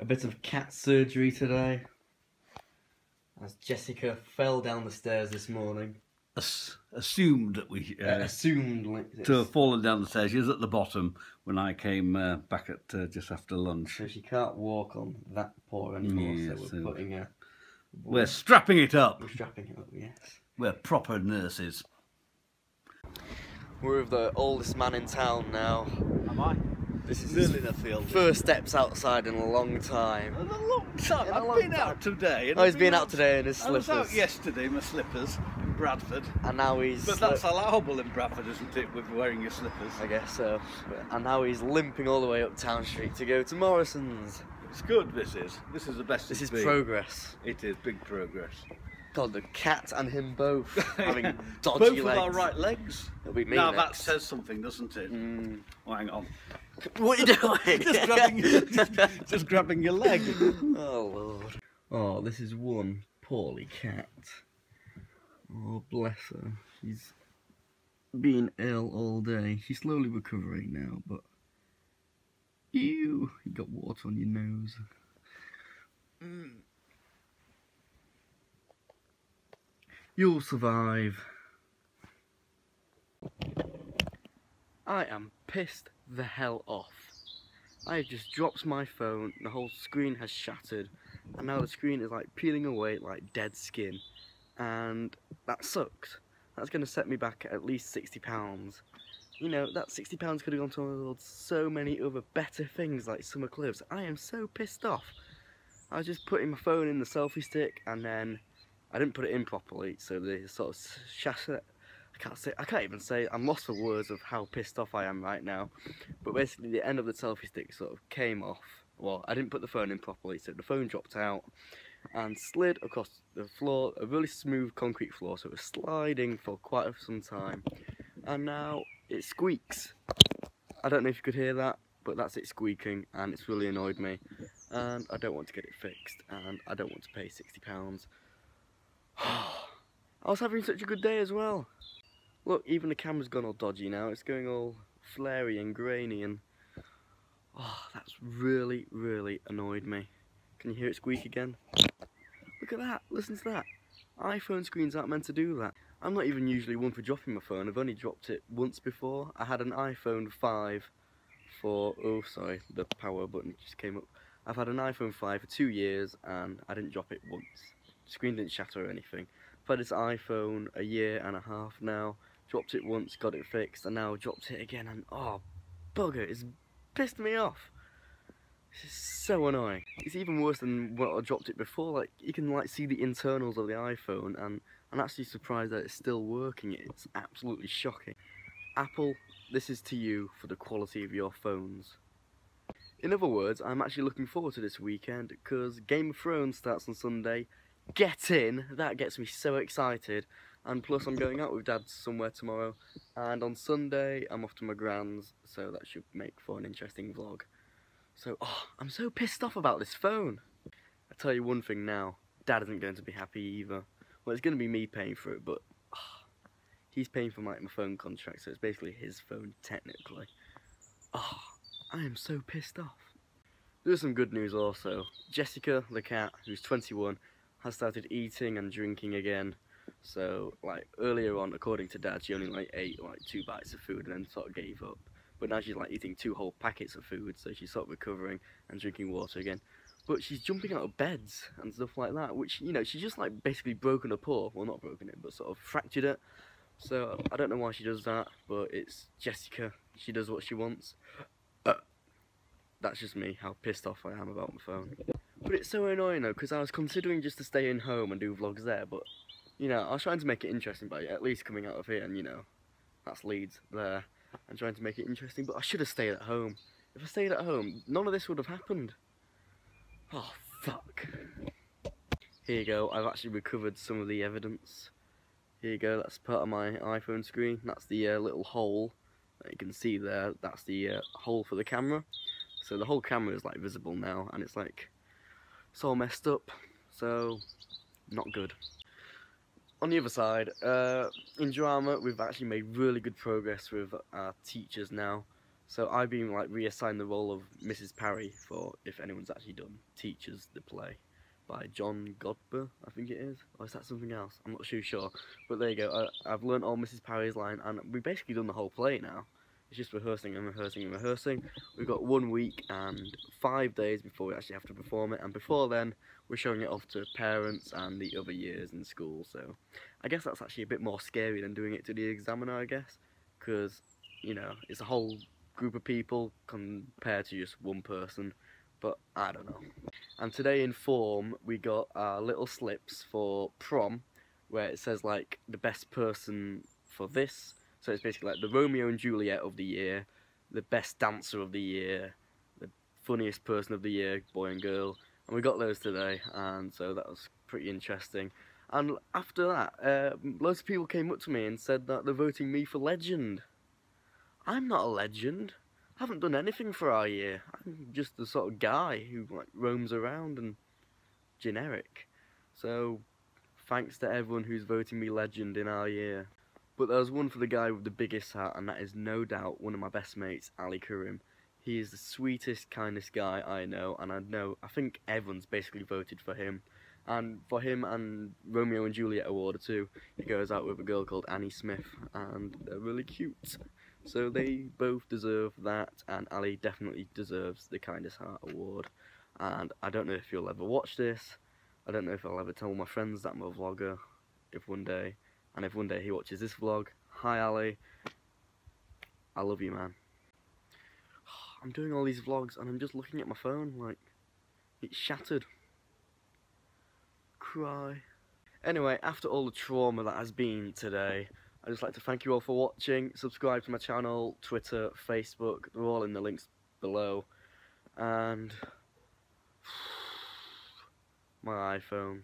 a bit of cat surgery today, as Jessica fell down the stairs this morning. Assumed that we... assumed like this. To have fallen down the stairs. She was at the bottom when I came back at just after lunch. So she can't walk on that poor anymore, so we're putting her... We're strapping it up. We're strapping it up, yes. We're proper nurses. We're with the oldest man in town now. Am I? This is his first steps outside in a long time. In a long time? I've been out today. Oh, he's been out today in his slippers. I was out yesterday in my slippers in Bradford. And now he's... But that's allowable in Bradford, isn't it, with wearing your slippers? I guess so. And now he's limping all the way up Town Street to go to Morrison's. It's good, this is. This is the best it's been. This is progress. It is big progress. God, the cat and him both having dodgy legs. Both with our right legs. It'll be me now next. That says something, doesn't it? Mm. Oh, hang on. What are you doing? just grabbing your leg. Oh, Lord. Oh, this is one poorly cat. Oh, bless her. She's been ill all day. She's slowly recovering now, but... Ew! You got water on your nose. Mm. You'll survive. I am pissed the hell off. I have just dropped my phone, the whole screen has shattered, and now the screen is like peeling away like dead skin. And that sucks. That's going to set me back at least £60. You know, that £60 could have gone towards so many other better things like summer clubs. I am so pissed off. I was just putting my phone in the selfie stick and then I didn't put it in properly, so they sort of shattered it. I can't even say, I'm lost for words of how pissed off I am right now. But basically the end of the selfie stick sort of came off. Well, I didn't put the phone in properly, so the phone dropped out and slid across the floor, a really smooth concrete floor, so it was sliding for quite some time. And now it squeaks. I don't know if you could hear that, but that's it squeaking, and it's really annoyed me. And I don't want to get it fixed, and I don't want to pay £60. I was having such a good day as well. Look, even the camera's gone all dodgy now. It's going all flary and grainy, and oh, that's really, really annoyed me. Can you hear it squeak again? Look at that. Listen to that. iPhone screens aren't meant to do that. I'm not even usually one for dropping my phone. I've only dropped it once before. I had an iPhone 5 for... Oh, sorry, the power button just came up. I've had an iPhone 5 for 2 years and I didn't drop it once. The screen didn't shatter or anything. I've had this iPhone a year and a half now. Dropped it once, got it fixed, and now dropped it again and... Oh, bugger, it's pissed me off. This is so annoying. It's even worse than when I dropped it before. Like, you can like see the internals of the iPhone, and I'm actually surprised that it's still working. It's absolutely shocking. Apple, this is to you for the quality of your phones. In other words, I'm actually looking forward to this weekend because Game of Thrones starts on Sunday. Get in! That gets me so excited. And plus I'm going out with Dad somewhere tomorrow, and on Sunday I'm off to my grand's, so that should make for an interesting vlog. So, oh, I'm so pissed off about this phone. I tell you one thing now, Dad isn't going to be happy either. Well, it's going to be me paying for it, but oh, he's paying for my phone contract, so it's basically his phone technically. Oh, I am so pissed off. There's some good news also. Jessica, the cat, who's 21, has started eating and drinking again. So, like, earlier on, according to Dad, she only like ate like 2 bites of food and then sort of gave up. But now she's like eating 2 whole packets of food, so she's sort of recovering and drinking water again. But she's jumping out of beds and stuff like that, which, you know, she's just like basically broken her paw. Well, not broken it, but sort of fractured it. So I don't know why she does that, but it's Jessica. She does what she wants. That's just me, how pissed off I am about my phone. But it's so annoying though, because I was considering just to stay in home and do vlogs there, but, you know, I was trying to make it interesting by at least coming out of here and, you know, that's Leeds there. I'm trying to make it interesting, but I should have stayed at home. If I stayed at home, none of this would have happened. Oh, fuck. Here you go, I've actually recovered some of the evidence. Here you go, that's part of my iPhone screen. That's the little hole that you can see there. That's the hole for the camera. So the whole camera is like visible now, and it's like, it's all messed up. So, not good. On the other side, in drama, we've actually made really good progress with our teachers now. So I've been like reassigned the role of Mrs. Parry for, if anyone's actually done, Teachers, the play, by John Godber, I think it is. Or is that something else? I'm not too sure. But there you go, I've learnt all Mrs. Parry's line, and we've basically done the whole play now. It's just rehearsing and rehearsing and rehearsing. We've got 1 week and 5 days before we actually have to perform it, and before then we're showing it off to parents and the other years in school. So I guess that's actually a bit more scary than doing it to the examiner, I guess, because, you know, it's a whole group of people compared to just one person, but I don't know. And today in form we got our little slips for prom, where it says like the best person for this. So it's basically like the Romeo and Juliet of the year, the best dancer of the year, the funniest person of the year, boy and girl, and we got those today, and so that was pretty interesting. And after that, loads of people came up to me and said that they're voting me for legend. I'm not a legend. I haven't done anything for our year. I'm just the sort of guy who like roams around and generic. So thanks to everyone who's voting me legend in our year. But there was one for the guy with the biggest hat, and that is no doubt one of my best mates, Ali Karim. He is the sweetest, kindest guy I know, and I think everyone's basically voted for him. And for him and Romeo and Juliet award or two, he goes out with a girl called Annie Smith, and they're really cute. So they both deserve that, and Ali definitely deserves the Kindest Heart award. And I don't know if you'll ever watch this, I don't know if I'll ever tell my friends that I'm a vlogger, if one day. And if one day he watches this vlog, hi Ali, I love you, man. I'm doing all these vlogs and I'm just looking at my phone, like, it's shattered. Cry. Anyway, after all the trauma that has been today, I'd just like to thank you all for watching. Subscribe to my channel, Twitter, Facebook, they're all in the links below. And my iPhone.